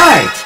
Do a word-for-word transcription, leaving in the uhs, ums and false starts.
die.